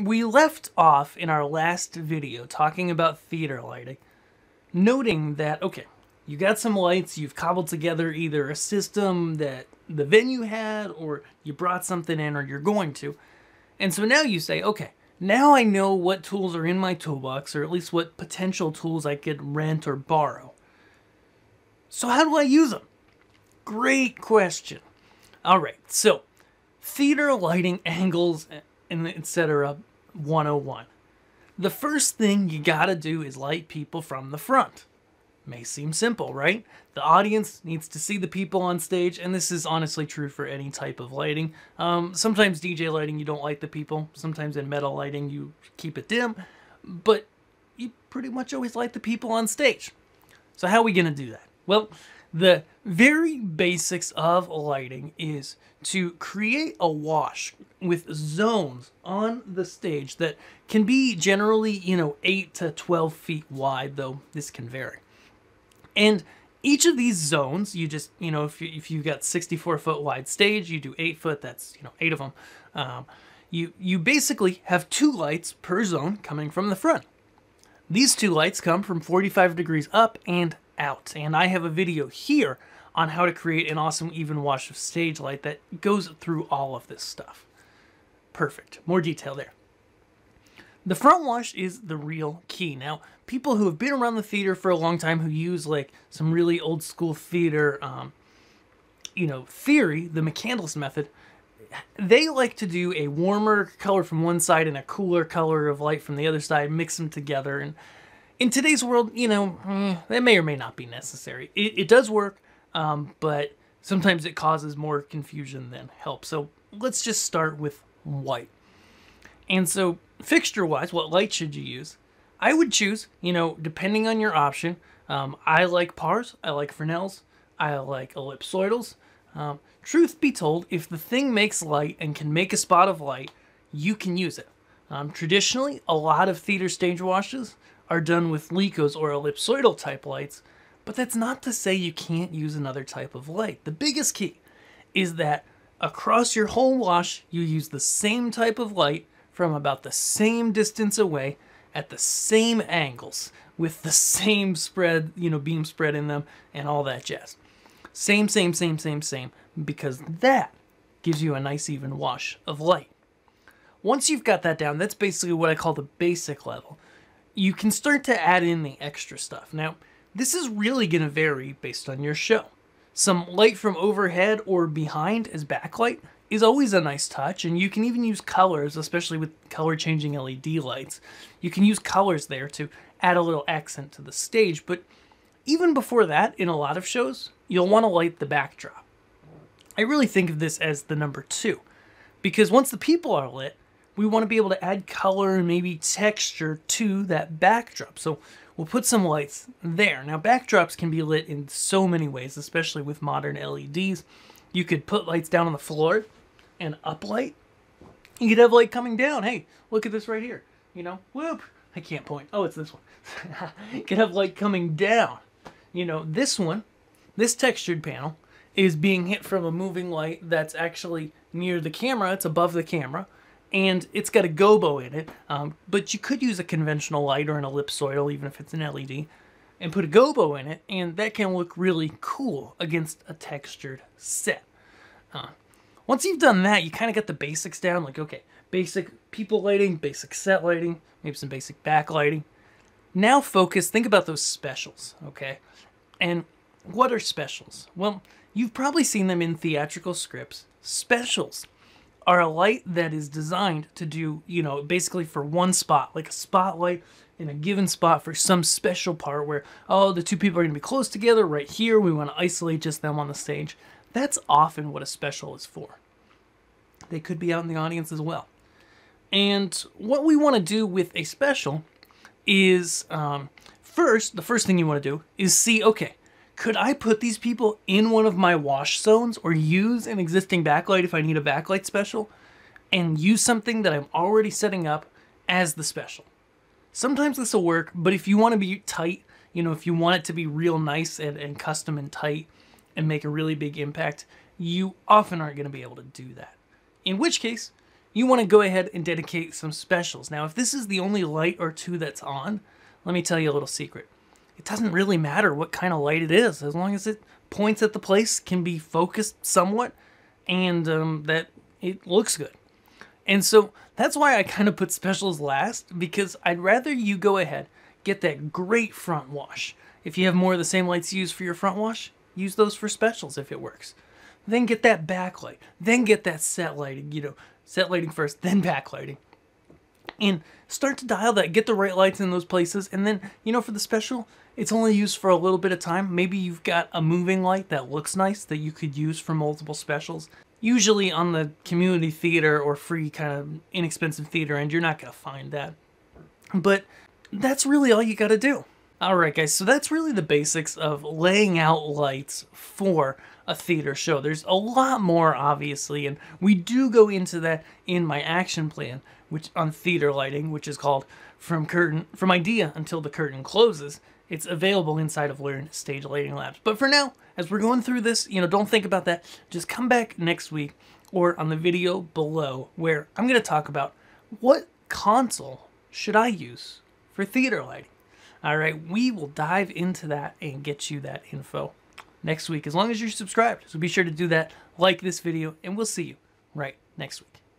We left off in our last video talking about theater lighting, noting that, okay, you got some lights, you've cobbled together either a system that the venue had, or you brought something in, or you're going to. And so now you say, okay, now I know what tools are in my toolbox, or at least what potential tools I could rent or borrow. So how do I use them? Great question. All right, so theater lighting angles and etc. 101. The first thing you gotta do is light people from the front. May seem simple, right? The audience needs to see the people on stage, and this is honestly true for any type of lighting. Sometimes DJ lighting, you don't light the people. Sometimes in metal lighting, you keep it dim, but you pretty much always light the people on stage. So how are we gonna do that? Well, the very basics of lighting is to create a wash with zones on the stage that can be generally, 8 to 12 feet wide, though this can vary. And each of these zones, you just, if you've got 64 foot wide stage, you do 8 foot, that's, 8 of them. You basically have 2 lights per zone coming from the front. These 2 lights come from 45 degrees up and out. And I have a video here on how to create an awesome even wash of stage light that goes through all of this stuff. Perfect. More detail there. The front wash is the real key. Now, people who have been around the theater for a long time, who use like some really old school theater, theory, the McCandless method, they like to do a warmer color from one side and a cooler color of light from the other side, mix them together. And in today's world, that may or may not be necessary. It does work, but sometimes it causes more confusion than help. So let's just start with white. And so fixture-wise, what light should you use? I would choose, depending on your option. I like pars, I like Fresnels, I like ellipsoidals. Truth be told, if the thing makes light and can make a spot of light, you can use it. Traditionally, a lot of theater stage washes are done with LECOs or ellipsoidal type lights, but that's not to say you can't use another type of light. The biggest key is that across your whole wash, you use the same type of light from about the same distance away at the same angles with the same spread, beam spread in them and all that jazz. Same, because that gives you a nice even wash of light. Once you've got that down, that's basically what I call the basic level. You can start to add in the extra stuff. Now, this is really going to vary based on your show. Some light from overhead or behind as backlight is always a nice touch, and you can even use colors, especially with color-changing LED lights. You can use colors there to add a little accent to the stage, but even before that, in a lot of shows, you'll want to light the backdrop. I really think of this as the number 2, because once the people are lit, we want to be able to add color and maybe texture to that backdrop. So we'll put some lights there. Now, backdrops can be lit in so many ways, especially with modern LEDs. You could put lights down on the floor and uplight. You could have light coming down. Hey, look at this right here. Whoop. I can't point. Oh, it's this one. You could have light coming down. This one, this textured panel, is being hit from a moving light that's actually near the camera. It's above the camera. And it's got a gobo in it, but you could use a conventional light or an ellipsoidal, even if it's an LED, and put a gobo in it, and that can look really cool against a textured set. Once you've done that, you kind of got the basics down, like, okay, basic people lighting, basic set lighting, maybe some basic backlighting. Now focus, think about those specials, okay? And what are specials? Well, you've probably seen them in theatrical scripts. Specials are a light that is designed to do, basically for one spot, like a spotlight in a given spot for some special part where, oh, the two people are going to be close together right here. We want to isolate just them on the stage. That's often what a special is for. They could be out in the audience as well. And what we want to do with a special is, the first thing you want to do is see, okay, could I put these people in one of my wash zones or use an existing backlight if I need a backlight special and use something that I'm already setting up as the special? Sometimes this will work, but if you want to be tight, if you want it to be real nice and custom and tight and make a really big impact, you often aren't going to be able to do that. In which case, you want to go ahead and dedicate some specials. Now, if this is the only light or two that's on, let me tell you a little secret. It doesn't really matter what kind of light it is, as long as it points at the place, can be focused somewhat, and that it looks good. And so that's why I kind of put specials last, because I'd rather you go ahead, get that great front wash. If you have more of the same lights you use for your front wash, use those for specials if it works. Then get that backlight, then get that set lighting, you know, set lighting first, then backlighting. And start to dial that, get the right lights in those places, and then, you know, for the special, it's only used for a little bit of time. Maybe you've got a moving light that looks nice that you could use for multiple specials. Usually on the community theater or free kind of inexpensive theater end, you're not going to find that. But that's really all you got to do. Alright guys, so that's really the basics of laying out lights for a theater show. There's a lot more, obviously, and we do go into that in my action plan, which on theater lighting, which is called From Idea Until the Curtain Closes. It's available inside of Learn Stage Lighting Labs. But for now, as we're going through this, you know, don't think about that. Just come back next week or on the video below, where I'm going to talk about what console should I use for theater lighting. Alright, we will dive into that and get you that info next week, as long as you're subscribed. So be sure to do that, like this video, and we'll see you right next week.